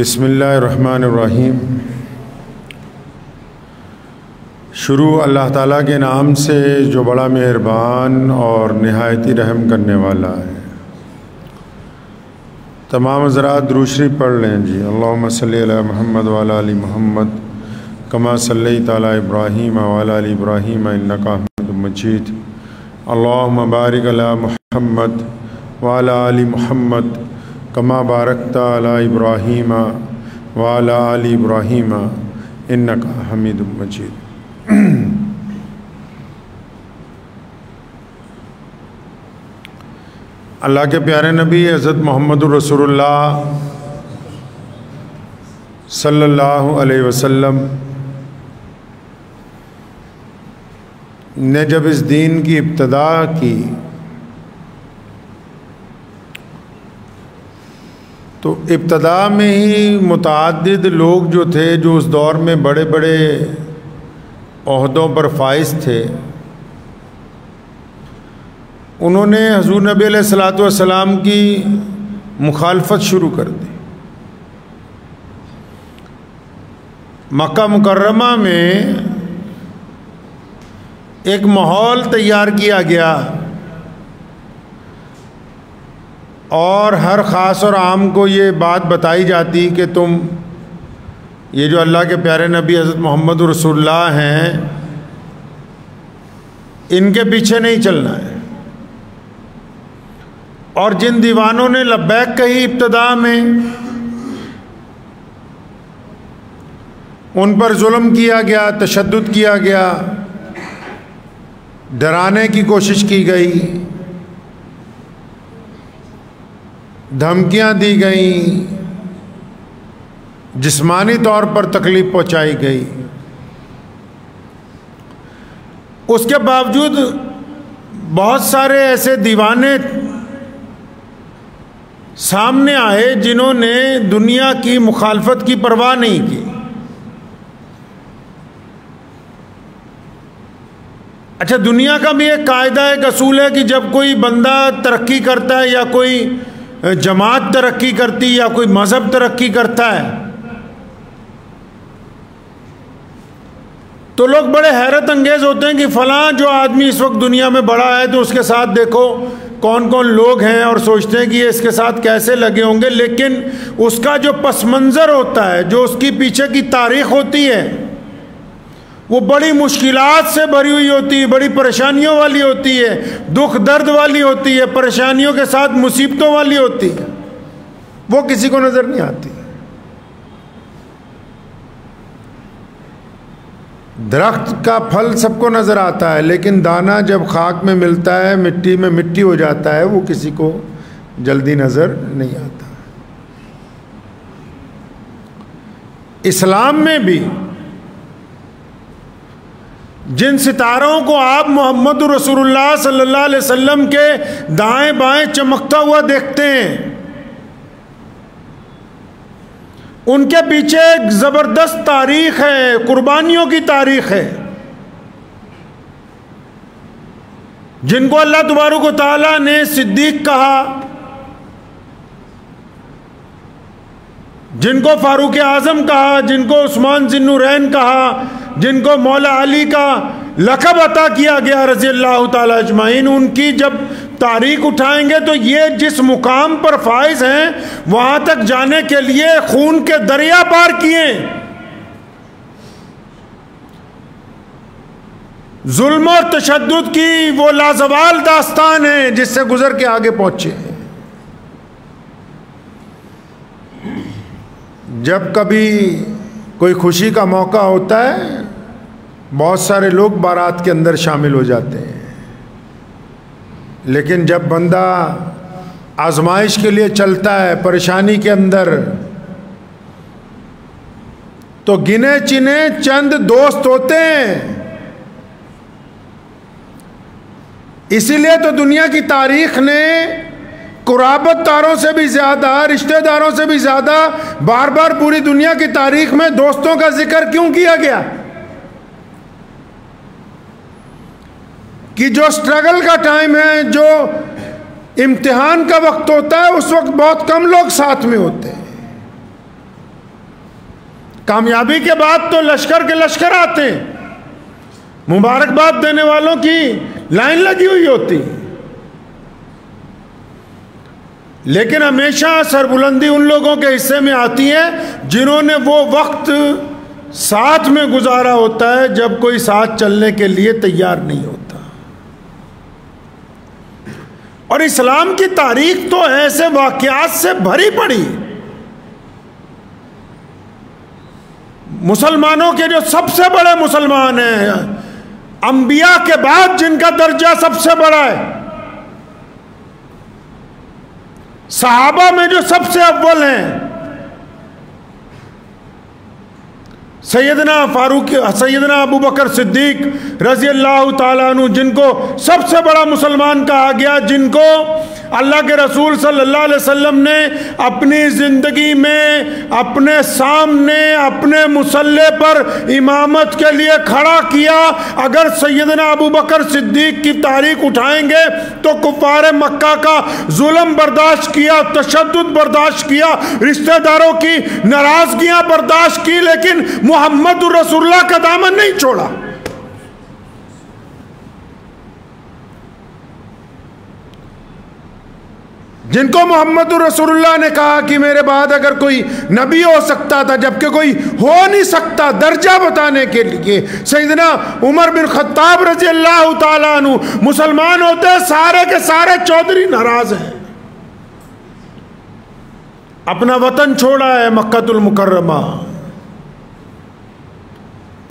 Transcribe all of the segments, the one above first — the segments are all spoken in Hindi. बिस्मिल्लाहिर्रहमानिर्रहीम। शुरू अल्लाह ताला के नाम से जो बड़ा मेहरबान और नहायती रहम करने वाला है। तमाम हज़रात दुरूद शरीफ पढ़ लें जी। अल्लाहुम्मा सल्ली अला मुहम्मद व अला आलि मुहम्मद कमा सल्लैत अला इब्राहीम व अला आलि इब्राहीम इन्नका हमीदुम मजीद। अल्लाहुम्मा बारिक अला मुहम्मद व अला आलि मुहम्मद कमा बारकता अला इब्राहीम व अला आलि इब्राहीम इन्नका हमीदुम मजीद। अल्लाह के प्यारे नबी हज़रत मोहम्मद रसूलुल्लाह सल्लल्लाहु अलैहि वसल्लम ने जब इस दीन की इब्तिदा की तो इब्तिदा में ही मुताअद्दिद लोग जो थे, जो उस दौर में बड़े बड़े ओहदों पर फाइज थे, उन्होंने हजूर नबी अलैहिस्सलातु वस्सलाम की मुखालफत शुरू कर दी। मक्का मुकर्रमा में एक माहौल तैयार किया गया और हर ख़ास और आम को ये बात बताई जाती कि तुम ये जो अल्लाह के प्यारे नबी हज़रत मोहम्मद रसूलुल्लाह हैं, इनके पीछे नहीं चलना है। और जिन दीवानों ने लब्बैक कही इब्तिदा में, उन पर जुल्म किया गया, तशद्दुद किया गया, डराने की कोशिश की गई, धमकियां दी गईं, जिस्मानी तौर पर तकलीफ पहुंचाई गई। उसके बावजूद बहुत सारे ऐसे दीवाने सामने आए जिन्होंने दुनिया की मुखालफत की परवाह नहीं की। अच्छा, दुनिया का भी एक कायदा है, एक असूल है कि जब कोई बंदा तरक्की करता है या कोई जमात तरक्की करती या कोई मज़हब तरक्की करता है तो लोग बड़े हैरत अंगेज़ होते हैं कि फ़लाँ जो आदमी इस वक्त दुनिया में बड़ा है तो उसके साथ देखो कौन कौन लोग हैं, और सोचते हैं कि ये इसके साथ कैसे लगे होंगे। लेकिन उसका जो पस मंज़र होता है, जो उसकी पीछे की तारीख होती है, वो बड़ी मुश्किलात से भरी हुई होती है, बड़ी परेशानियों वाली होती है, दुख दर्द वाली होती है, परेशानियों के साथ मुसीबतों वाली होती है। वो किसी को नज़र नहीं आती। दरख्त का फल सबको नज़र आता है, लेकिन दाना जब खाक में मिलता है, मिट्टी में मिट्टी हो जाता है, वो किसी को जल्दी नज़र नहीं आता। इस्लाम में भी जिन सितारों को आप मोहम्मद रसूलुल्लाह सल्लल्लाहु अलैहि वसल्लम के दाएं बाएं चमकता हुआ देखते हैं, उनके पीछे एक ज़बरदस्त तारीख है, कुर्बानियों की तारीख है, जिनको अल्लाह तबारक व तआला ने सिद्दीक कहा, जिनको फारूक आज़म कहा, जिनको उस्मान ज़िन्नुरैन कहा, जिनको मौला अली का लक़ब अता किया गया रज़ी अल्लाह तआला अजमाइन। उनकी जब तारीख उठाएंगे तो ये जिस मुकाम पर फाइज हैं, वहां तक जाने के लिए खून के दरिया पार किए, जुल्म और तशद्दुद की वो लाजवाल दास्तान है जिससे गुजर के आगे पहुंचे। जब कभी कोई खुशी का मौका होता है, बहुत सारे लोग बारात के अंदर शामिल हो जाते हैं, लेकिन जब बंदा आजमाइश के लिए चलता है, परेशानी के अंदर, तो गिने चिने चंद दोस्त होते हैं। इसीलिए तो दुनिया की तारीख ने कुराबतदारों से भी ज़्यादा, रिश्तेदारों से भी ज़्यादा बार बार पूरी दुनिया की तारीख में दोस्तों का जिक्र क्यों किया गया कि जो स्ट्रगल का टाइम है, जो इम्तिहान का वक्त होता है, उस वक्त बहुत कम लोग साथ में होते हैं। कामयाबी के बाद तो लश्कर के लश्कर आते, मुबारकबाद देने वालों की लाइन लगी हुई होती, लेकिन हमेशा सरबुलंदी उन लोगों के हिस्से में आती है जिन्होंने वो वक्त साथ में गुजारा होता है जब कोई साथ चलने के लिए तैयार नहीं होता। और इस्लाम की तारीख तो ऐसे वाक़यात से भरी पड़ी। मुसलमानों के जो सबसे बड़े मुसलमान हैं, अंबिया के बाद जिनका दर्जा सबसे बड़ा है, सहाबा में जो सबसे अव्वल हैं, सैयदना अबू बकर सिद्दीक रजी अल्लाह ताला अन्हु, जिनको सबसे बड़ा मुसलमान कहा गया, जिनको अल्लाह के रसूल सल्लल्लाहु अलैहि वसल्लम ने अपनी ज़िंदगी में अपने सामने अपने मुसल्ले पर इमामत के लिए खड़ा किया। अगर सैयदना अबू बकर सिद्दीक की तारीख उठाएंगे तो कुफारे मक्का का जुल्म बर्दाश्त किया, तशद्दुद बर्दाश्त किया, रिश्तेदारों की नाराज़गियाँ बर्दाश्त की, लेकिन मोहम्मद रसूलुल्लाह का दामन नहीं छोड़ा। जिनको मोहम्मद रसूलुल्लाह ने कहा कि मेरे बाद अगर कोई नबी हो सकता था जबकि कोई हो नहीं सकता, दर्जा बताने के लिए सैयदना उमर बिन खत्ताब रजी अल्लाह ताला अन्हु मुसलमान होते, सारे के सारे चौधरी नाराज हैं, अपना वतन छोड़ा है मक्कातुल मुकर्रमा,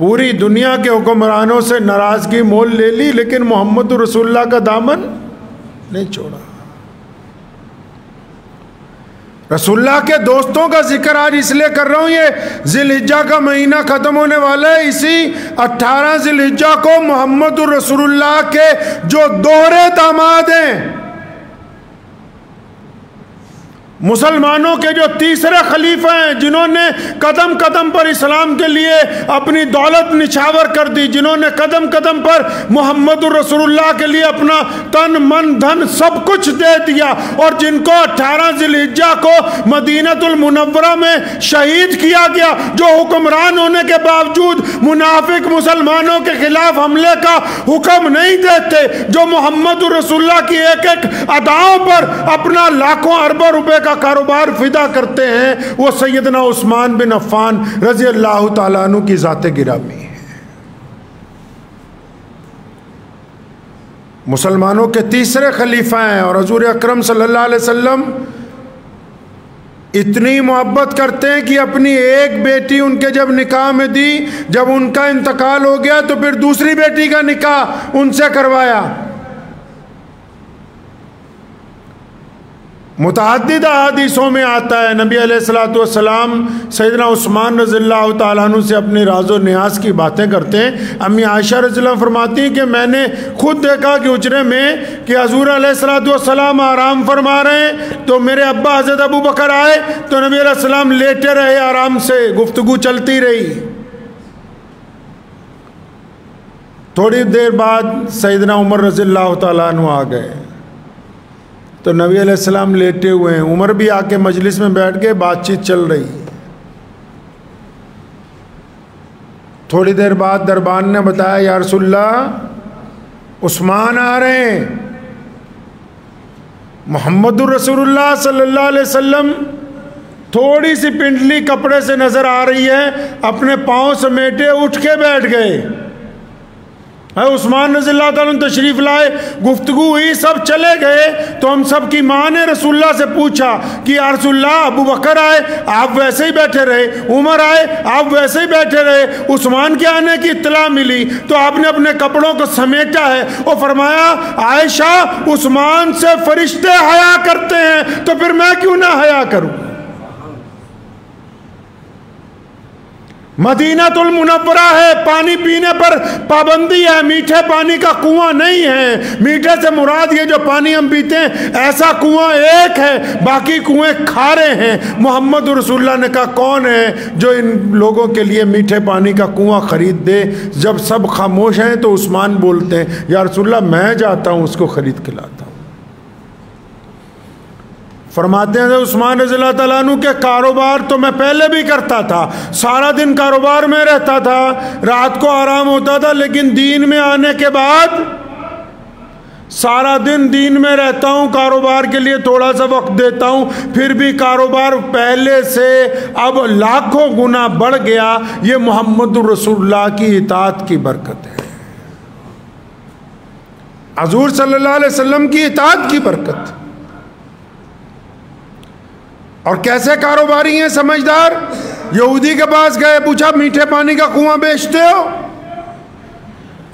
पूरी दुनिया के हुक्मरानों से नाराज़गी मोल ले ली, लेकिन मोहम्मद रसूलुल्लाह का दामन नहीं छोड़ा। रसूलुल्लाह के दोस्तों का जिक्र आज इसलिए कर रहा हूँ, ये जिलहिज्जा का महीना ख़त्म होने वाला है, इसी 18 जिलहिज्जा को मोहम्मद रसूलुल्लाह के जो दोहरे दामाद हैं, मुसलमानों के जो तीसरे खलीफा हैं, जिन्होंने कदम कदम पर इस्लाम के लिए अपनी दौलत निछावर कर दी, जिन्होंने कदम कदम पर मोहम्मद रसूलुल्लाह के लिए अपना तन मन धन सब कुछ दे दिया, और जिनको 18 जिलहिज्जा को मदीनतुल मुनव्वरा में शहीद किया गया, जो हुक्मरान होने के बावजूद मुनाफिक मुसलमानों के खिलाफ हमले का हुक्म नहीं देते, जो मोहम्मद रसूलुल्लाह की एक एक अदाओं पर अपना लाखों अरबों रुपए कारोबार फिदा करते हैं, वो सैयदना उस्मान बिन अफ़ान रज़ी अल्लाह ताला अन्हु की ज़ाते गिरामी है। मुसलमानों के तीसरे खलीफा हैं और हजूर अकरम सल्लल्लाहु अलैहि वसल्लम इतनी मोहब्बत करते हैं कि अपनी एक बेटी उनके जब निकाह में दी, जब उनका इंतकाल हो गया तो फिर दूसरी बेटी का निकाह उनसे करवाया। मुतअद्दिद हदीसों में आता है नबी अलैहिस्सलातु वस्सलाम सैयदना उस्मान रज़ियल्लाहु ताला अन्हु से अपनी राज़ो नियाज़ की बातें करते हैं। अम्मी आयशा रज़ियल्लाहु अन्हा फरमाती हैं कि मैंने खुद देखा कि हुजरे में कि हजूर अलैहिस्सलातु वस्सलाम आराम फरमा रहे हैं, तो मेरे अब्बा हज़रत अबू बकर आए तो नबी अलैहिस्सलाम लेटे रहे, आराम से गुफ्तगू चलती रही। थोड़ी देर बाद सैयदना उमर रज़ियल्लाहु ताला अन्हु आ गए तो नबी अलैहिस्सलाम लेटे हुए हैं, उमर भी आके मजलिस में बैठ गए, बातचीत चल रही। थोड़ी देर बाद दरबान ने बताया, या रसूलल्लाह उस्मान आ रहे हैं। मोहम्मद रसूलुल्लाह सल्लल्लाहु अलैहि वसल्लम थोड़ी सी पिंडली कपड़े से नजर आ रही है, अपने पाँव समेटे उठ के बैठ गए। उस्मान रज़ियल्लाहु ताला अन्हु तशरीफ लाए, गुफ्तगू हुई, सब चले गए तो हम सब की माँ ने रसूलुल्लाह से पूछा कि या रसूलल्लाह अबू बकर आए, आप वैसे ही बैठे रहे, उमर आए, आप वैसे ही बैठे रहे, उस्मान के आने की इत्तला मिली तो आपने अपने कपड़ों को समेटा है। और फरमाया, आयशा उस्मान से फरिश्ते हया करते हैं तो फिर मैं क्यों ना हया करूँ। मदीनातुल मुनव्वरा है, पानी पीने पर पाबंदी है, मीठे पानी का कुआं नहीं है। मीठे से मुराद ये जो पानी हम पीते हैं, ऐसा कुआं एक है, बाकी कुएं खारे हैं। मोहम्मद रसूलुल्लाह ने कहा, कौन है जो इन लोगों के लिए मीठे पानी का कुआं खरीद दे। जब सब खामोश हैं तो उस्मान बोलते हैं, या रसूलुल्लाह मैं जाता हूँ उसको खरीद के लाता हूँ। फरमाते हैं उस्मान रज़ियल्लाहु तआला अन्हु के कारोबार तो मैं पहले भी करता था, सारा दिन कारोबार में रहता था, रात को आराम होता था, लेकिन दीन में आने के बाद सारा दिन दीन में रहता हूँ, कारोबार के लिए थोड़ा सा वक्त देता हूँ, फिर भी कारोबार पहले से अब लाखों गुना बढ़ गया। ये मुहम्मदुर रसूलुल्लाह की इताअत की बरकत है, हुज़ूर सल्लल्लाहु अलैहि वसल्लम की इताअत की बरकत। और कैसे कारोबारी हैं समझदार। यहूदी के पास गए, पूछा मीठे पानी का कुआं बेचते हो?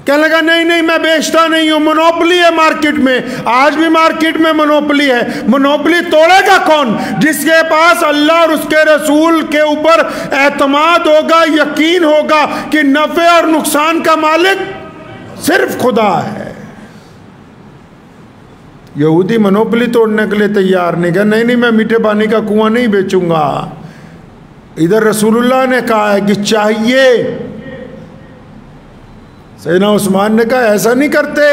कहने लगा नहीं नहीं मैं बेचता नहीं हूँ, मोनोपली है मार्केट में, आज भी मार्केट में मोनोपली है। मोनोपली तोड़ेगा कौन? जिसके पास अल्लाह और उसके रसूल के ऊपर एतमाद होगा, यकीन होगा कि नफ़े और नुकसान का मालिक सिर्फ खुदा है। यहूदी मोनोपली तोड़ने के लिए तैयार नहीं, कहा नहीं नहीं मैं मीठे पानी का कुआं नहीं बेचूंगा। इधर रसूलुल्लाह ने कहा है कि चाहिए, सैयदना उस्मान ने कहा ऐसा नहीं करते,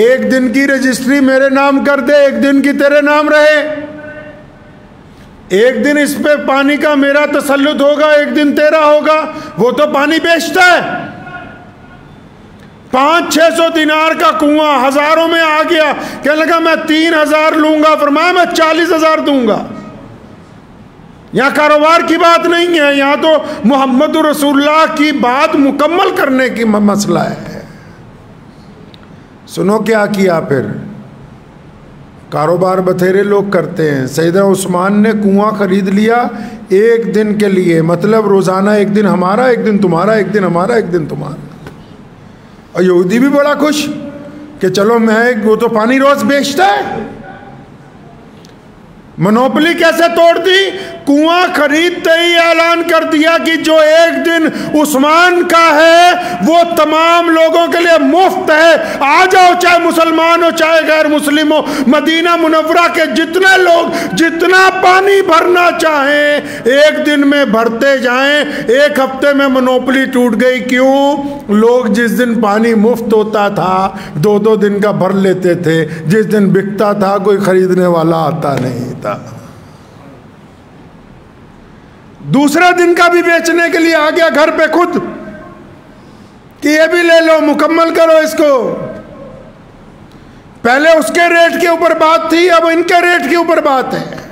एक दिन की रजिस्ट्री मेरे नाम कर दे, एक दिन की तेरे नाम रहे, एक दिन इस पे पानी का मेरा तसल्लुत होगा, एक दिन तेरा होगा। वो तो पानी बेचता है, 500-600 दिनार का कुआं हजारों में आ गया, कहने लगा मैं 3000 लूंगा। फरमाया मैं 40,000 दूंगा। यहाँ कारोबार की बात नहीं है, यहाँ तो मोहम्मद रसूलुल्लाह की बात मुकम्मल करने की मसला है। सुनो क्या किया फिर, कारोबार बथेरे लोग करते हैं। सैयदना उस्मान ने कुआं खरीद लिया एक दिन के लिए, मतलब रोज़ाना एक दिन हमारा, एक दिन तुम्हारा, एक दिन हमारा, एक दिन तुम्हारा। और यहूदी भी बड़ा खुश कि चलो मैं, वो तो पानी रोज़ बेचता है, मोनोपली कैसे तोड़ दी? कुआं खरीदते ही ऐलान कर दिया कि जो एक दिन उस्मान का है वो तमाम लोगों के लिए मुफ्त है। आ जाओ, चाहे मुसलमान हो चाहे गैर मुस्लिम हो, मदीना मुनव्वरा के जितने लोग जितना पानी भरना चाहें एक दिन में भरते जाएं। एक हफ्ते में मोनोपली टूट गई। क्यों? लोग जिस दिन पानी मुफ्त होता था 2-2 दिन का भर लेते थे, जिस दिन बिकता था कोई खरीदने वाला आता नहीं था, दूसरे दिन का भी बेचने के लिए आ गया घर पे खुद कि ये भी ले लो, मुकम्मल करो इसको। पहले उसके रेट के ऊपर बात थी, अब इनके रेट के ऊपर बात है।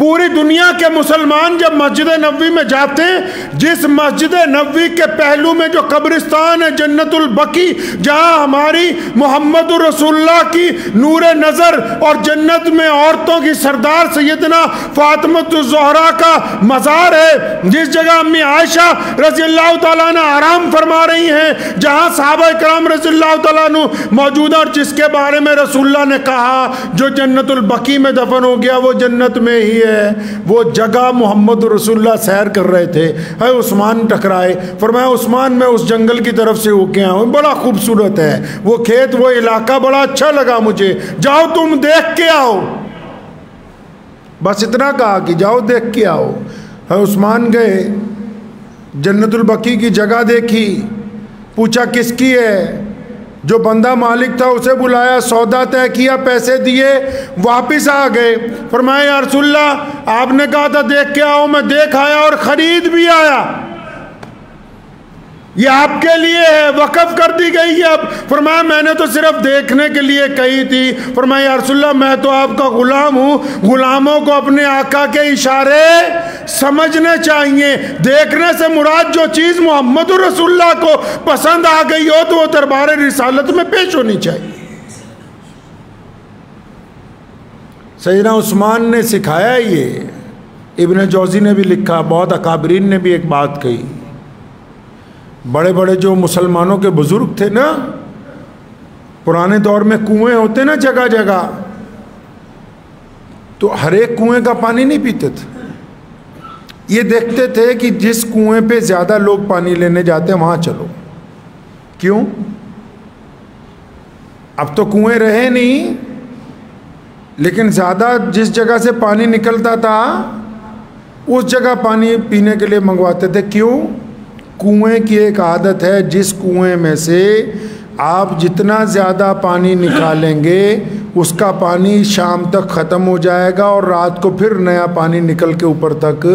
पूरी दुनिया के मुसलमान जब मस्जिद नबवी में जाते हैं, जिस मस्जिद नबवी के पहलू में जो कब्रिस्तान है जन्नतुल बकी, जहाँ हमारी मोहम्मदुर रसूलुल्लाह की नूर नज़र और जन्नत में औरतों की सरदार सैयदना फातिमतुज़ ज़हरा का मज़ार है, जिस जगह अम्मी आयशा रज़ियल्लाहु तआला अन्हा आराम फरमा रही हैं, जहाँ सहाबा किराम रज़ियल्लाहु तआला अन्हुम मौजूद है, और जिसके बारे में रसूलुल्लाह ने कहा जो जन्नतुल बकी में दफन हो गया वो जन्नत में ही है। वो जगह मोहम्मद रसूलुल्लाह सैर कर रहे थे, है उस्मान टकराए। फरमाया उस्मान मैं उस जंगल की तरफ से होके आया हूँ, बड़ा खूबसूरत है वो खेत, वो इलाका बड़ा अच्छा लगा मुझे, जाओ तुम देख के आओ। बस इतना कहा कि जाओ देख के आओ। है उस्मान गए, जन्नतुल बकी की जगह देखी, पूछा किसकी है? जो बंदा मालिक था उसे बुलाया, सौदा तय किया, पैसे दिए, वापस आ गए। फरमाया या रसूलल्लाह आपने कहा था देख के आओ, मैं देख आया और ख़रीद भी आया, ये आपके लिए है, वक़फ़ कर दी गई है अब। फरमाया मैंने तो सिर्फ देखने के लिए कही थी। फरमाया या रसूलल्लाह मैं तो आपका ग़ुलाम हूँ, ग़ुलामों को अपने आका के इशारे समझने चाहिए। देखने से मुराद जो चीज़ मोहम्मद रसूलुल्लाह को पसंद आ गई हो तो वो दरबार रिसालत में पेश होनी चाहिए। सैयदना उस्मान ने सिखाया, ये इब्न जौज़ी ने भी लिखा, बहुत अकाबरीन ने भी एक बात कही। बड़े बड़े जो मुसलमानों के बुज़ुर्ग थे ना, पुराने दौर में कुएं होते ना जगह जगह, तो हर एक कुएं का पानी नहीं पीते थे। ये देखते थे कि जिस कुएं पे ज़्यादा लोग पानी लेने जाते हैं वहाँ चलो। क्यों? अब तो कुएं रहे नहीं, लेकिन ज़्यादा जिस जगह से पानी निकलता था उस जगह पानी पीने के लिए मंगवाते थे। क्यों? कुएं की एक आदत है, जिस कुएं में से आप जितना ज़्यादा पानी निकालेंगे उसका पानी शाम तक ख़त्म हो जाएगा और रात को फिर नया पानी निकल के ऊपर तक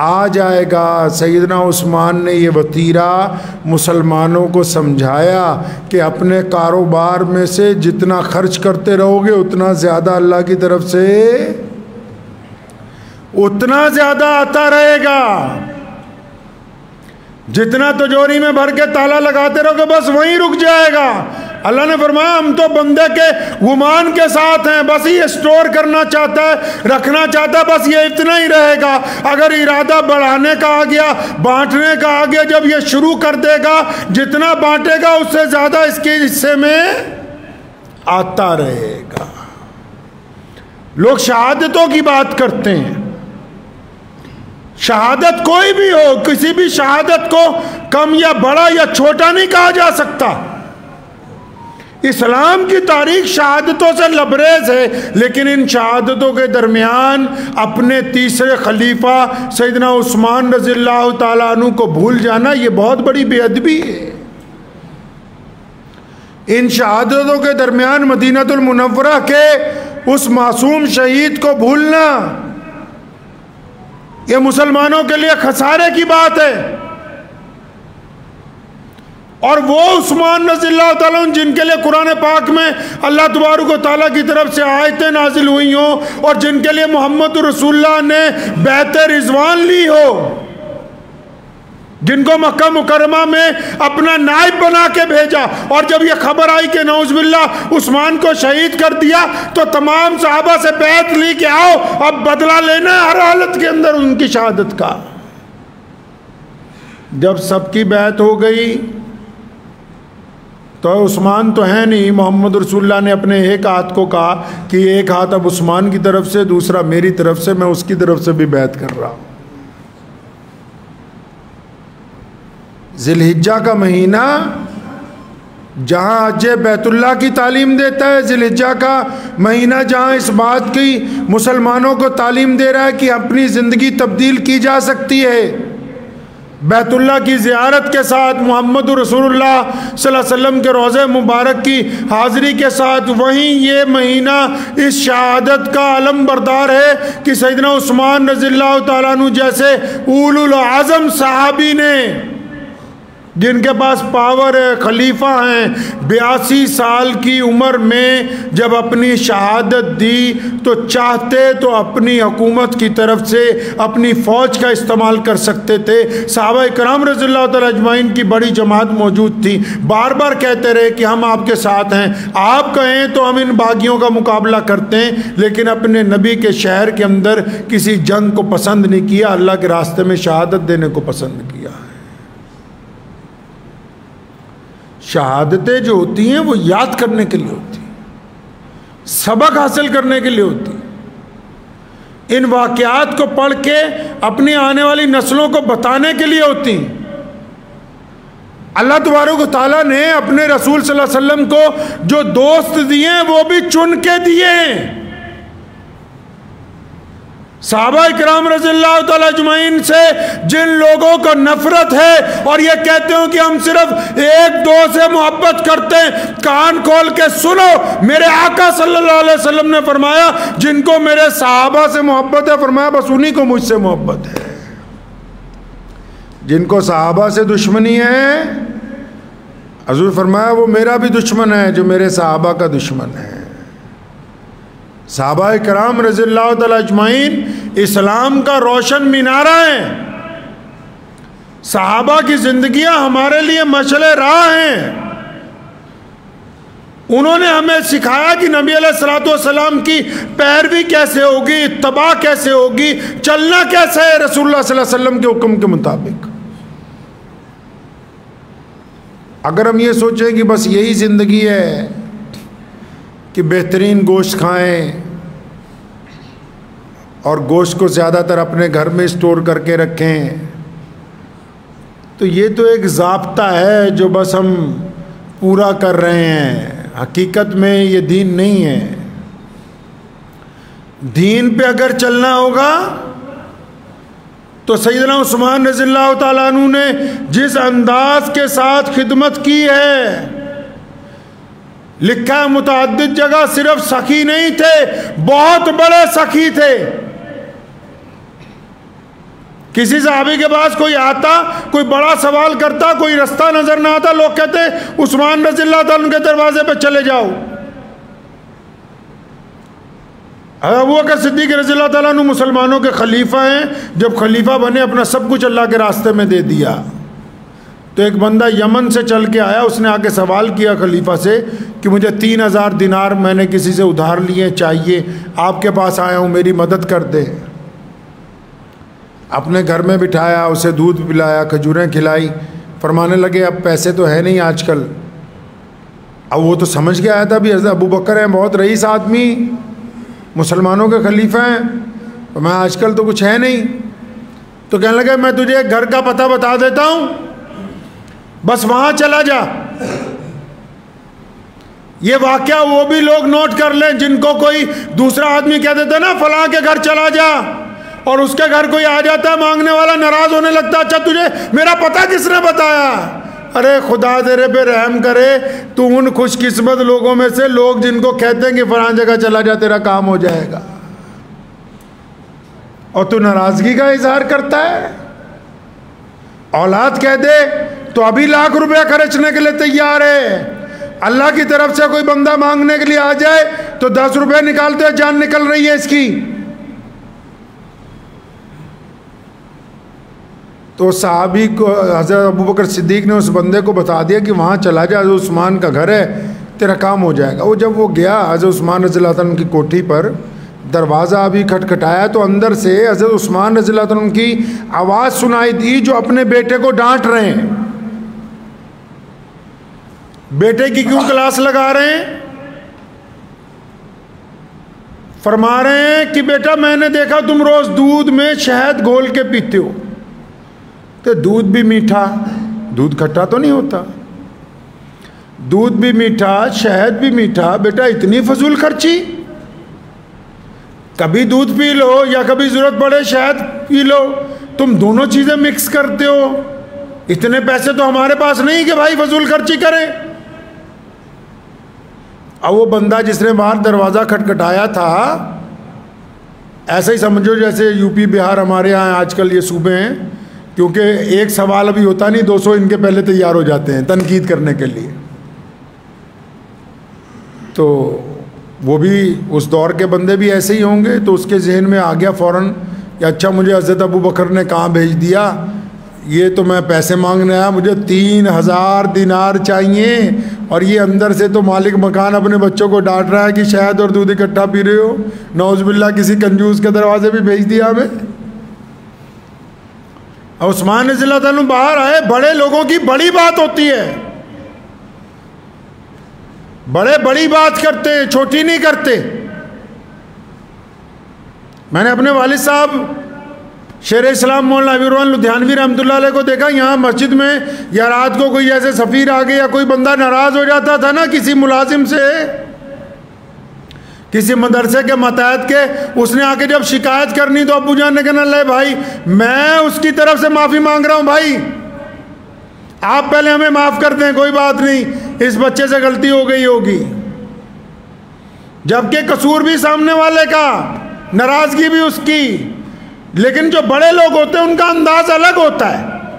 आ जाएगा। सैयदना उस्मान ने ये वतीरा मुसलमानों को समझाया कि अपने कारोबार में से जितना खर्च करते रहोगे उतना ज़्यादा अल्लाह की तरफ से उतना ज़्यादा आता रहेगा। जितना तिजोरी में भर के ताला लगाते रहोगे बस वहीं रुक जाएगा। अल्लाह ने फरमाया हम तो बंदे के गुमान के साथ हैं, बस ये स्टोर करना चाहता है, रखना चाहता है, बस ये इतना ही रहेगा। अगर इरादा बढ़ाने का आ गया, बांटने का आ गया, जब ये शुरू कर देगा जितना बांटेगा उससे ज़्यादा इसके हिस्से में आता रहेगा। लोग शहादतों की बात करते हैं, शहादत कोई भी हो, किसी भी शहादत को कम या बड़ा या छोटा नहीं कहा जा सकता। इस्लाम की तारीख शहादतों से लबरेज है, लेकिन इन शहादतों के दरमियान अपने तीसरे खलीफा सैयदना उस्मान रज़ियल्लाहु ताला अन्हु को भूल जाना ये बहुत बड़ी बेअदबी है। इन शहादतों के दरमियान मदीनातुल मुनव्वरा के उस मासूम शहीद को भूलना ये मुसलमानों के लिए खसारे की बात है। और वो उस्मान रज़ियल्लाहु ताला अन्हु जिनके लिए कुरान पाक में अल्लाह तबारक व तआला की तरफ से आयतें नाजिल हुई हों और जिनके लिए मोहम्मद रसूलुल्लाह ने बैत रिजवान ली हो, जिनको मक्का मुकरमा में अपना नायब बना के भेजा, और जब ये खबर आई कि नऊज़ुबिल्लाह उस्मान को शहीद कर दिया तो तमाम सहाबा से बैत ली के आओ अब बदला लेना हर हालत के अंदर उनकी शहादत का। जब सबकी बैत हो गई तो उस्मान तो है नहीं, मोहम्मद रसूलुल्लाह ने अपने एक हाथ को कहा कि एक हाथ अब उस्मान की तरफ से, दूसरा मेरी तरफ से, मैं उसकी तरफ से भी बैत कर रहा हूँ। ज़िलहिज्जा का महीना जहाँ हज बैतुल्लाह की तालीम देता है, ज़िलहिज्जा का महीना जहाँ इस बात की मुसलमानों को तालीम दे रहा है कि अपनी ज़िंदगी तब्दील की जा सकती है। बैतुल्लाह की ज़ियारत के साथ, मोहम्मद रसूलुल्लाह सल्लल्लाहु अलैहि वसल्लम के रोज़े मुबारक की हाज़िरी के साथ, वहीं ये महीना इस शहादत का आलम बरदार है कि सैयदना उस्मान रज़ियल्लाहु ताला अन्हु जैसे उलुल आज़म सहाबी ने, जिनके पास पावर है, खलीफा हैं, 82 साल की उम्र में जब अपनी शहादत दी तो चाहते तो अपनी हुकूमत की तरफ से अपनी फ़ौज का इस्तेमाल कर सकते थे। सहाबा इकराम रज़ियल्लाहु तआला अजमाइन की बड़ी जमात मौजूद थी, बार बार कहते रहे कि हम आपके साथ हैं, आप कहें तो हम इन बागियों का मुकाबला करते हैं, लेकिन अपने नबी के शहर के अंदर किसी जंग को पसंद नहीं किया, अल्लाह के रास्ते में शहादत देने को पसंद किया। शहादतें जो होती हैं वो याद करने के लिए होती हैं, सबक हासिल करने के लिए होती हैं। इन वाक़यात को पढ़ के अपनी आने वाली नस्लों को बताने के लिए होती हैं। अल्लाह तबारक व तआला ने अपने रसूल सल्लल्लाहु अलैहि वसल्लम को जो दोस्त दिए हैं वो भी चुन के दिए हैं। सहाबा इकराम रज़ियल्लाहु तआला अजमईन से जिन लोगों को नफरत है और ये कहते हो कि हम सिर्फ एक दो से मोहब्बत करते हैं, कान खोल के सुनो, मेरे आका सल्लल्लाहु अलैहि वसल्लम ने फरमाया जिनको मेरे सहाबा से मोहब्बत है, फरमाया बस उन्हीं को मुझसे मोहब्बत है। जिनको सहाबा से दुश्मनी है, हुज़ूर फरमाया वो मेरा भी दुश्मन है जो मेरे सहाबा का दुश्मन है। सहाबा कराम रज़ियल्लाहु तआला अजमाइन इस्लाम का रोशन मीनारा है। सहाबा की ज़िंदगियाँ हमारे लिए मशले राह हैं। उन्होंने हमें सिखाया कि नबी अलैहिस्सलातु वस्सलाम की पैरवी कैसे होगी, इत्तबा कैसे होगी, चलना कैसे है रसूलुल्लाह सल्लल्लाहु अलैहि वसल्लम के हुक्म के मुताबिक। अगर हम ये सोचें कि बस यही ज़िंदगी है कि बेहतरीन गोश्त खाएं और गोश्त को ज़्यादातर अपने घर में स्टोर करके रखें, तो ये तो एक ज़ाब्ता है जो बस हम पूरा कर रहे हैं। हकीकत में ये दीन नहीं है। दीन पे अगर चलना होगा तो सैयदना उस्मान रज़ियल्लाहु ताला अन्हु ने जिस अंदाज के साथ खिदमत की है, लिखा है मुतअद्दिद जगह सिर्फ सखी नहीं थे, बहुत बड़े सखी थे। किसी साहबी के पास कोई आता, कोई बड़ा सवाल करता, कोई रास्ता नजर ना आता, लोग कहते उस्मान रज़ियल्लाहु अन्हु के दरवाजे पर चले जाओ। अबू बकर सिद्दीक़ रज़ियल्लाहु अन्हु मुसलमानों के खलीफा हैं, जब खलीफा बने अपना सब कुछ अल्लाह के रास्ते में दे दिया। तो एक बंदा यमन से चल के आया, उसने आके सवाल किया खलीफा से कि मुझे 3000 दिनार मैंने किसी से उधार लिए, चाहिए, आपके पास आया हूँ, मेरी मदद कर दे। अपने घर में बिठाया, उसे दूध पिलाया, खजूरें खिलाई। फरमाने लगे अब पैसे तो है नहीं आजकल। अब वो तो समझ के आया था भी हज़रत अबू बकर हैं, बहुत रईस आदमी, मुसलमानों के खलीफा हैं, तो मैं आजकल तो कुछ है नहीं। तो कहने लगे मैं तुझे एक घर का पता बता देता हूँ, बस वहाँ चला जा। ये वाकया वो भी लोग नोट कर लें जिनको कोई दूसरा आदमी कह देता ना फलां के घर चला जा, और उसके घर कोई आ जाता है मांगने वाला, नाराज होने लगता, अच्छा तुझे मेरा पता किसने बताया। अरे खुदा तेरे पे रहम करे, तू उन खुशकिस्मत लोगों में से लोग जिनको कहते हैं कि फलां जगह चला जा तेरा काम हो जाएगा, और तू नाराज़गी का इजहार करता है। औलाद कह दे तो अभी लाख रुपया खर्चने के लिए तैयार है, अल्लाह की तरफ से कोई बंदा मांगने के लिए आ जाए तो 10 रुपये निकालते हैं, जान निकल रही है इसकी। तो साहबी को हज़रत अबू बकर सिद्दीक़ ने उस बंदे को बता दिया कि वहाँ चला जा, हज़रत उस्मान का घर है, तेरा काम हो जाएगा। वो जब वो गया हज़रत उस्मान रज़ियल्लाहु अन्हु की कोठी पर, दरवाज़ा अभी खटखटाया तो अंदर से हज़रत उस्मान रज़ियल्लाहु अन्हु की आवाज़ सुनाई दी, जो अपने बेटे को डांट रहे हैं। बेटे की क्यों क्लास लगा रहे हैं? फरमा रहे हैं कि बेटा मैंने देखा तुम रोज दूध में शहद घोल के पीते हो, तो दूध भी मीठा, दूध खट्टा तो नहीं होता, दूध भी मीठा, शहद भी मीठा, बेटा इतनी फजूल खर्ची। कभी दूध पी लो या कभी जरूरत पड़े शहद पी लो, तुम दोनों चीज़ें मिक्स करते हो। इतने पैसे तो हमारे पास नहीं कि भाई फजूल खर्ची करें। अब वो बंदा जिसने बाहर दरवाज़ा खटखटाया था, ऐसे ही समझो जैसे यूपी बिहार हमारे यहाँ आजकल ये सूबे हैं, क्योंकि एक सवाल अभी होता नहीं, 200 इनके पहले तैयार हो जाते हैं तनकीद करने के लिए। तो वो भी उस दौर के बंदे भी ऐसे ही होंगे। तो उसके जहन में आ गया फ़ौरन कि अच्छा मुझे हज़रत अबू बकर ने कहाँ भेज दिया, ये तो मैं पैसे मांगने आया, मुझे 3000 दिनार चाहिए, और ये अंदर से तो मालिक मकान अपने बच्चों को डांट रहा है कि शहद और दूध इकट्ठा पी रहे हो, नौज़बिल्ला किसी कंजूस के दरवाजे भी भेज दिया हमें। और उस्मान रज़ियल्लाहु अन्हु बाहर आए, बड़े लोगों की बड़ी बात होती है, बड़े बड़ी बात करते हैं, छोटी नहीं करते। मैंने अपने वालिद साहब शेर इस्लाम मौलाना उस्मान लुधियानवी रहमतुल्लाह अलैह को देखा, यहाँ मस्जिद में या रात को कोई ऐसे सफ़ीर आ गया, कोई बंदा नाराज़ हो जाता था ना किसी मुलाजिम से, किसी मदरसे के मतैद के, उसने आके जब शिकायत करनी तो अबू जान ने कहना ले भाई मैं उसकी तरफ से माफ़ी मांग रहा हूँ, भाई आप पहले हमें माफ़ कर दें, कोई बात नहीं, इस बच्चे से गलती हो गई होगी। जबकि कसूर भी सामने वाले का, नाराज़गी भी उसकी, लेकिन जो बड़े लोग होते हैं उनका अंदाज अलग होता है।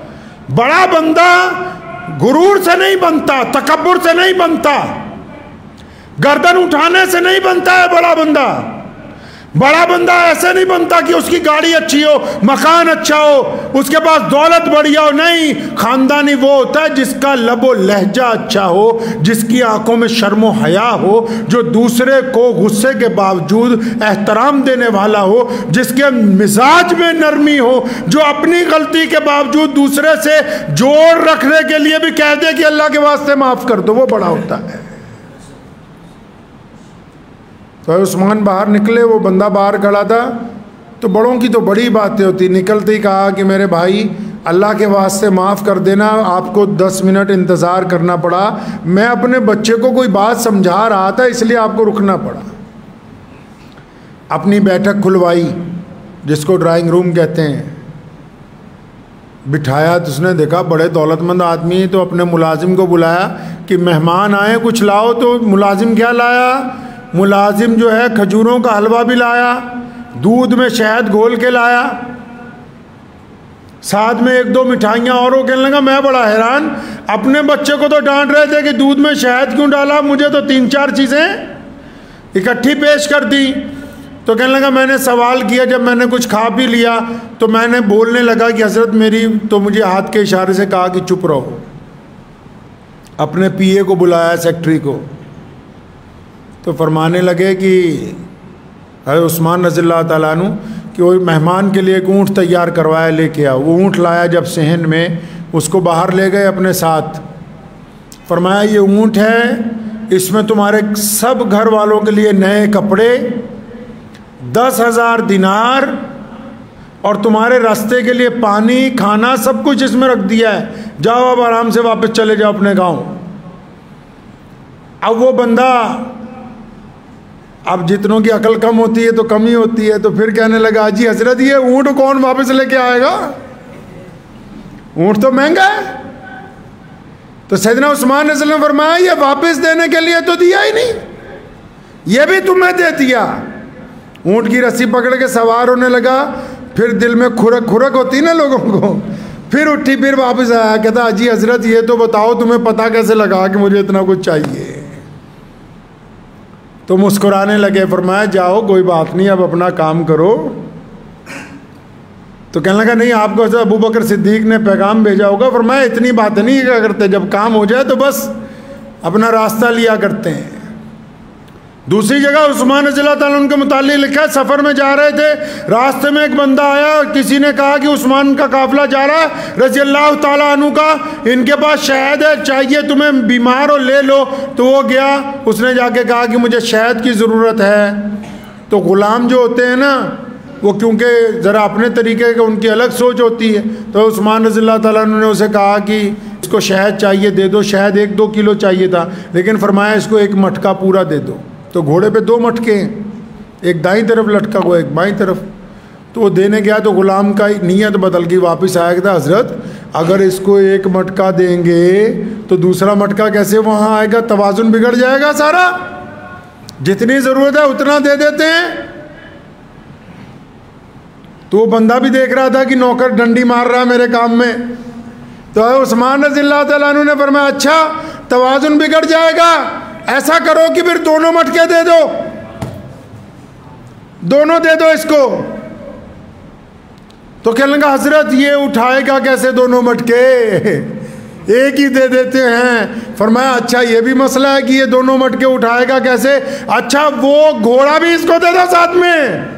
बड़ा बंदा गुरूर से नहीं बनता, तकब्बुर से नहीं बनता, गर्दन उठाने से नहीं बनता है बड़ा बंदा। बड़ा बंदा ऐसे नहीं बनता कि उसकी गाड़ी अच्छी हो, मकान अच्छा हो, उसके पास दौलत बढ़िया हो, नहीं, खानदानी वो होता है जिसका लबो लहजा अच्छा हो, जिसकी आंखों में शर्मो हया हो, जो दूसरे को गुस्से के बावजूद एहतराम देने वाला हो, जिसके मिजाज में नरमी हो, जो अपनी गलती के बावजूद दूसरे से जोड़ रखने के लिए भी कह दे कि अल्लाह के वास्ते माफ़ कर दो, वो बड़ा होता है। तो उस्मान बाहर निकले, वो बंदा बाहर खड़ा था, तो बड़ों की तो बड़ी बातें होती, निकलते ही कहा कि मेरे भाई अल्लाह के वास्ते माफ़ कर देना, आपको 10 मिनट इंतज़ार करना पड़ा, मैं अपने बच्चे को कोई बात समझा रहा था इसलिए आपको रुकना पड़ा। अपनी बैठक खुलवाई, जिसको ड्राइंग रूम कहते हैं, बिठाया तो उसने देखा बड़े दौलतमंद आदमी, तो अपने मुलाजिम को बुलाया कि मेहमान आए कुछ लाओ। तो मुलाजिम क्या लाया? मुलाजिम जो है खजूरों का हलवा भी लाया, दूध में शहद घोल के लाया, साथ में एक दो मिठाइयाँ और। वो कहने लगा मैं बड़ा हैरान, अपने बच्चे को तो डांट रहे थे कि दूध में शहद क्यों डाला, मुझे तो तीन चार चीज़ें इकट्ठी पेश कर दी। तो कहने लगा मैंने सवाल किया, जब मैंने कुछ खा भी लिया तो मैंने बोलने लगा कि हजरत मेरी, तो मुझे हाथ के इशारे से कहा कि चुप रहो। अपने पीए को बुलाया, सेक्रेटरी को, तो फरमाने लगे कि हज़रत उस्मान रज़ियल्लाहु ताला अन्हु कि वो मेहमान के लिए एक ऊँट तैयार करवाया, लेके आओ। वो ऊँट लाया जब सहन में, उसको बाहर ले गए अपने साथ। फरमाया ये ऊँट है, इसमें तुम्हारे सब घर वालों के लिए नए कपड़े, 10,000 दिनार और तुम्हारे रास्ते के लिए पानी, खाना, सब कुछ इसमें रख दिया है। जाओ अब आराम से वापस चले जाओ अपने गांव। अब वो बंदा, अब जितनों की अकल कम होती है तो कम ही होती है, तो फिर कहने लगा जी हजरत ये ऊँट कौन वापस लेके आएगा, ऊँट तो महंगा है। तो सैयदना उस्मान ने फरमाया ये वापस देने के लिए तो दिया ही नहीं, ये भी तुम्हें दे दिया। ऊँट की रस्सी पकड़ के सवार होने लगा, फिर दिल में खुरक खुरक होती ना लोगों को, फिर उठी, फिर वापस आया, कहता अजी हजरत ये तो बताओ तुम्हें पता कैसे लगा कि मुझे इतना कुछ चाहिए। तो मुस्कुराने लगे, फरमाया जाओ कोई बात नहीं, अब अपना काम करो। तो कहने लगा नहीं आपको अबू बकर सिद्दीक ने पैगाम भेजा होगा। फरमाया इतनी बात नहीं क्या करते, जब काम हो जाए तो बस अपना रास्ता लिया करते हैं। दूसरी जगह उस्मान रज़ियल्लाहु ताला अन्हु के मुताल्लिक़ लिखा है, सफ़र में जा रहे थे, रास्ते में एक बंदा आया और किसी ने कहा कि उस्मान का काफिला जा रहा है रज़ियल्लाहु ताला अन्हु का, इनके पास शहद है, चाहिए तुम्हें, बीमार हो ले लो। तो वो गया, उसने जाके कहा कि मुझे शहद की ज़रूरत है। तो ग़ुलाम जो होते हैं ना, वो क्योंकि ज़रा अपने तरीके का, उनकी अलग सोच होती है। तो उस्मान रज़ियल्लाहु ताला अन्हु ने उसे कहा कि इसको शहद चाहिए दे दो, शहद 1-2 किलो चाहिए था, लेकिन फरमाया इसको एक मटका पूरा दे दो। तो घोड़े पे 2 मटके हैं, एक दाईं तरफ लटका हुआ, एक बाईं तरफ। तो वो देने गया तो ग़ुलाम का नीयत बदल गई, वापस आया था हजरत अगर इसको 1 मटका देंगे तो दूसरा मटका कैसे वहाँ आएगा, तवाज़ुन बिगड़ जाएगा सारा, जितनी ज़रूरत है उतना दे देते हैं। तो वो बंदा भी देख रहा था कि नौकर डंडी मार रहा है मेरे काम में। तो उस्मान रज़ियल्लाहु ताला अन्हु ने फरमाया अच्छा तवाज़ुन बिगड़ जाएगा, ऐसा करो कि फिर 2 मटके दे दो, दोनों दे दो इसको। तो कहने लगा हजरत ये उठाएगा कैसे 2 मटके, एक ही दे देते हैं। फरमाया अच्छा ये भी मसला है कि ये 2 मटके उठाएगा कैसे, अच्छा वो घोड़ा भी इसको दे दो साथ में।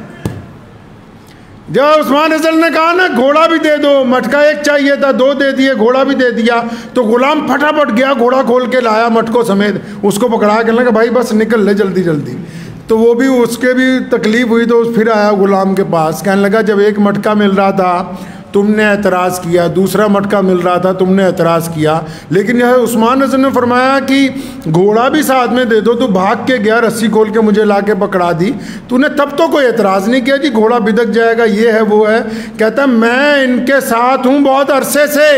जब उस्मान असल ने कहा ना घोड़ा भी दे दो, मटका 1 चाहिए था 2 दे दिए, घोड़ा भी दे दिया। तो ग़ुलाम फटाफट गया, घोड़ा खोल के लाया मटकों समेत, उसको पकड़ा के लगा भाई बस निकल ले जल्दी जल्दी। तो वो भी, उसके भी तकलीफ़ हुई, तो फिर आया ग़ुलाम के पास, कहने लगा जब 1 मटका मिल रहा था तुमने एतराज़ किया, दूसरा मटका मिल रहा था तुमने एतराज़ किया, लेकिन यह उस्मान हसन ने फरमाया कि घोड़ा भी साथ में दे दो। तो भाग के गया, रस्सी खोल के मुझे ला के पकड़ा दी, तूने तब तो कोई एतराज़ नहीं किया कि घोड़ा बिदक जाएगा, ये है वो है। कहता मैं इनके साथ हूँ बहुत अरसे से,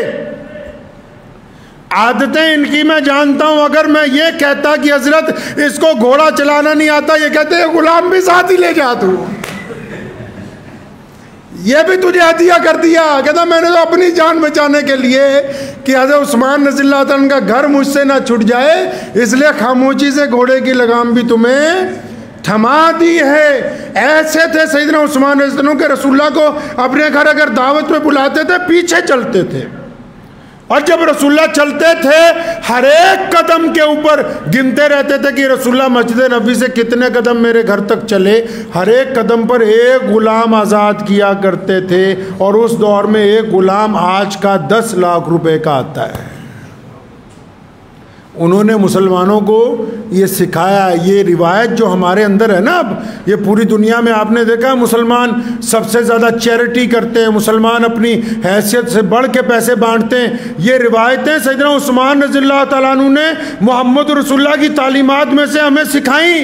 आदतें इनकी मैं जानता हूँ, अगर मैं ये कहता कि हजरत इसको घोड़ा चलाना नहीं आता, ये कहते ग़ुलाम भी साथ ही ले जा, तू ये भी तुझे हदिया कर दिया। कहता मैंने तो अपनी जान बचाने के लिए कि हज़रत उस्मान रज़ियल्लाहु ताला अन्हु का घर मुझसे ना छूट जाए, इसलिए खामोशी से घोड़े की लगाम भी तुम्हें थमा दी है। ऐसे थे सैयदना उस्मान रज़ियल्लाहु ताला अन्हु के, रसूलुल्लाह को अपने घर अगर दावत में बुलाते थे पीछे चलते थे, और जब रसूलुल्लाह चलते थे हर एक कदम के ऊपर गिनते रहते थे कि रसूलुल्लाह मस्जिद नबी से कितने कदम मेरे घर तक चले। हर एक कदम पर एक ग़ुलाम आज़ाद किया करते थे, और उस दौर में एक ग़ुलाम आज का 10 लाख रुपए का आता है। उन्होंने मुसलमानों को ये सिखाया, ये रिवायत जो हमारे अंदर है ना, अब ये पूरी दुनिया में आपने देखा मुसलमान सबसे ज़्यादा चैरिटी करते हैं, मुसलमान अपनी हैसियत से बढ़ के पैसे बांटते हैं। ये रिवायतें सैयदना उस्मान रज़ियल्लाहु ताला अन्हु ने मोहम्मद रसूलुल्लाह की तालीमात में से हमें सिखाई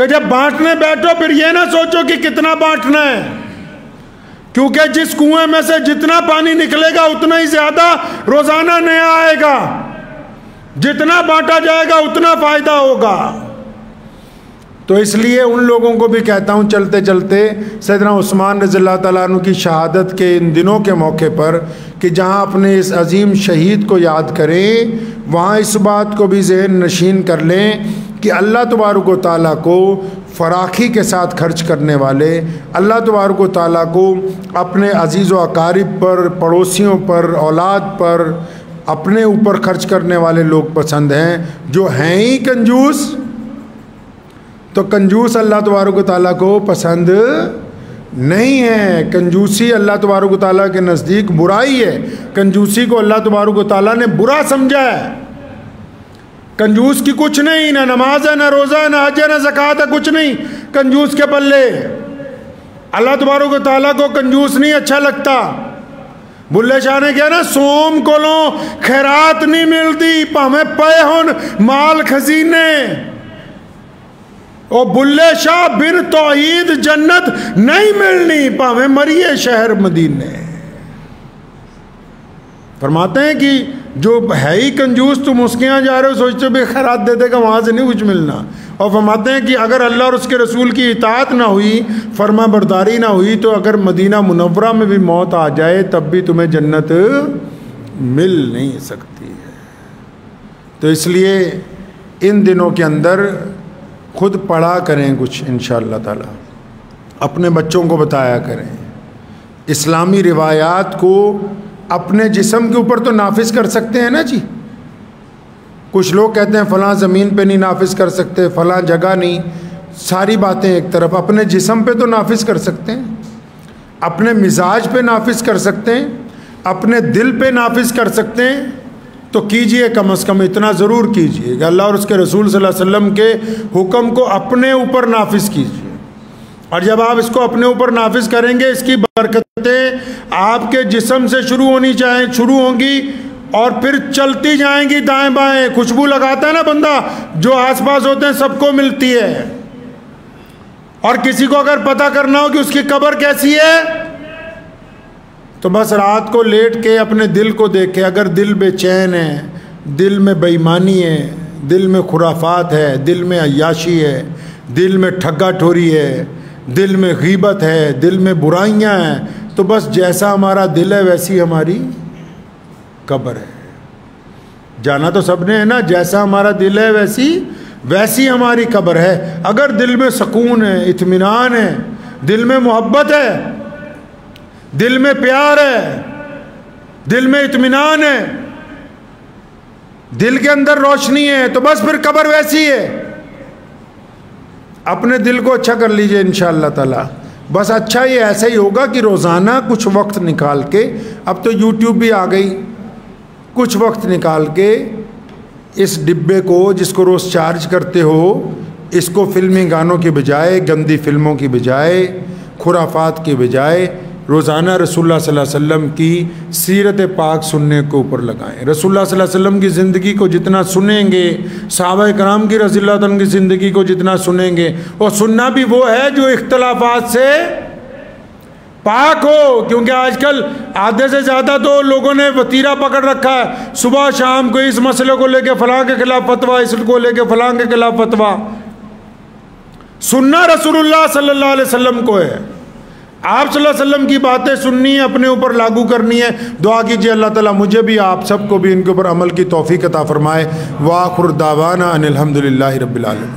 कि जब बांटने बैठो फिर ये ना सोचो कि कितना बांटना है, क्योंकि जिस कुएं में से जितना पानी निकलेगा उतना ही ज़्यादा रोज़ाना नया आएगा, जितना बांटा जाएगा उतना फ़ायदा होगा। तो इसलिए उन लोगों को भी कहता हूँ, चलते चलते सैयदना उस्मान रज़ी अल्लाह तआला अन्हु की शहादत के इन दिनों के मौके पर कि जहाँ अपने इस अजीम शहीद को याद करें, वहाँ इस बात को भी ज़हन नशीन कर लें कि अल्लाह तबारक व तआला को फराखी के साथ खर्च करने वाले, अल्लाह तबारक व तआला को अपने अजीज़ व अकारिब पर, पड़ोसियों पर, औलाद पर, अपने ऊपर खर्च करने वाले लोग पसंद हैं। जो हैं ही कंजूस, तो कंजूस अल्लाह तबारक व तआला को पसंद नहीं है। कंजूसी अल्लाह तबारक व तआला के नज़दीक बुराई है। कंजूसी को अल्लाह तबारक व तआला ने बुरा समझा है। कंजूस की कुछ नहीं, ना नमाज है, ना रोज़ा है, ना हज है, ना ज़कात है, कुछ नहीं कंजूस के पल्ले। अल्लाह तबारक व तआला को कंजूस नहीं अच्छा लगता। बुल्ले शाह ने कहा ना, सोम कोलों खैरात नहीं मिलती, भावे पे होन माल खजीने। ओ बुल्ले शाह बिन तौहीद जन्नत नहीं मिलनी, भावे मरिए शहर मदीने। फरमाते हैं कि जो है ही कंजूस, तुम उसके यहाँ जा रहे हो, सोचते हो बेखैरात दे देगा, वहाँ से नहीं कुछ मिलना। और फरमाते हैं कि अगर अल्लाह और उसके रसूल की इताअत ना हुई, फर्मा बरदारी ना हुई, तो अगर मदीना मुनव्वरा में भी मौत आ जाए तब भी तुम्हें जन्नत मिल नहीं सकती है। तो इसलिए इन दिनों के अंदर खुद पढ़ा करें कुछ इंशाअल्लाह ताला, अपने बच्चों को बताया करें, इस्लामी रिवायात को अपने जिस्म के ऊपर तो नाफिज कर सकते हैं ना जी। कुछ लोग कहते हैं फ़लाँ ज़मीन पे नहीं नाफिज कर सकते, फ़लाँ जगह नहीं, सारी बातें एक तरफ। अपने जिस्म पे तो नाफिज कर सकते हैं, अपने मिजाज पे नाफिज कर सकते हैं, अपने दिल पे नाफिज कर सकते हैं। तो कीजिए, कम अज़ कम इतना ज़रूर कीजिए, अल्लाह और उसके रसूल सल्लल्लाहु अलैहि वसल्लम के हुक्म को अपने ऊपर नाफिज कीजिए। और जब आप इसको अपने ऊपर नाफिज करेंगे, इसकी बरकतें आपके जिस्म से शुरू होंगी और फिर चलती जाएंगी दाएं बाएं। खुशबू लगाता है ना बंदा, जो आसपास होते हैं सबको मिलती है। और किसी को अगर पता करना हो कि उसकी कब्र कैसी है, तो बस रात को लेट के अपने दिल को देखे। अगर दिल बेचैन है, दिल में बेईमानी है, दिल में खुराफात है, दिल में अय्याशी है, दिल में ठग्गा ठोरी है, दिल में गीबत है, दिल में बुराइयां हैं, तो बस जैसा हमारा दिल है वैसी हमारी कब्र है। जाना तो सबने है ना, जैसा हमारा दिल है वैसी हमारी कब्र है। अगर दिल में सुकून है, इत्मीनान है, दिल में मोहब्बत है, दिल में प्यार है, दिल में इत्मीनान है, दिल के अंदर रोशनी है, तो बस फिर कब्र वैसी है। अपने दिल को अच्छा कर लीजिए इंशाअल्लाह ताला। बस अच्छा ये ऐसा ही होगा कि रोज़ाना कुछ वक्त निकाल के, अब तो यूट्यूब भी आ गई, कुछ वक्त निकाल के इस डिब्बे को जिसको रोज़ चार्ज करते हो, इसको फिल्मी गानों की बजाय, गंदी फिल्मों की बजाय, खुराफात की बजाय रोज़ाना रसूलुल्लाह सल्लल्लाहु अलैहि वसल्लम की सीरत पाक सुनने के ऊपर लगाएं। रसूलुल्लाह सल्लल्लाहु अलैहि वसल्लम की ज़िंदगी को जितना सुनेंगे, सहाबाए कराम की रज़ी अल्लाह तआला अन्हुम की ज़िंदगी को जितना सुनेंगे, और सुनना भी वो है जो इख्तलाफात से पाक हो। क्योंकि आजकल आधे से ज़्यादा तो लोगों ने वतीरा पकड़ रखा है, सुबह शाम को इस मसले को लेके फ़लाँ के ख़िलाफ़ फतवा, इसको लेके फ़लाँ के ख़िलाफ़ फतवा। सुनना रसूलुल्लाह सल्लल्लाहु अलैहि वसल्लम को है, आप सल्लल्लाहु अलैहि वसल्लम की बातें सुननी है, अपने ऊपर लागू करनी है। दुआ कीजिए अल्लाह ताला मुझे भी, आप सबको भी इनके ऊपर अमल की तौफीक अता फरमाए। व आखिर दावाना अनिल हम्दुलिल्लाहि रब्बिल आलमीन।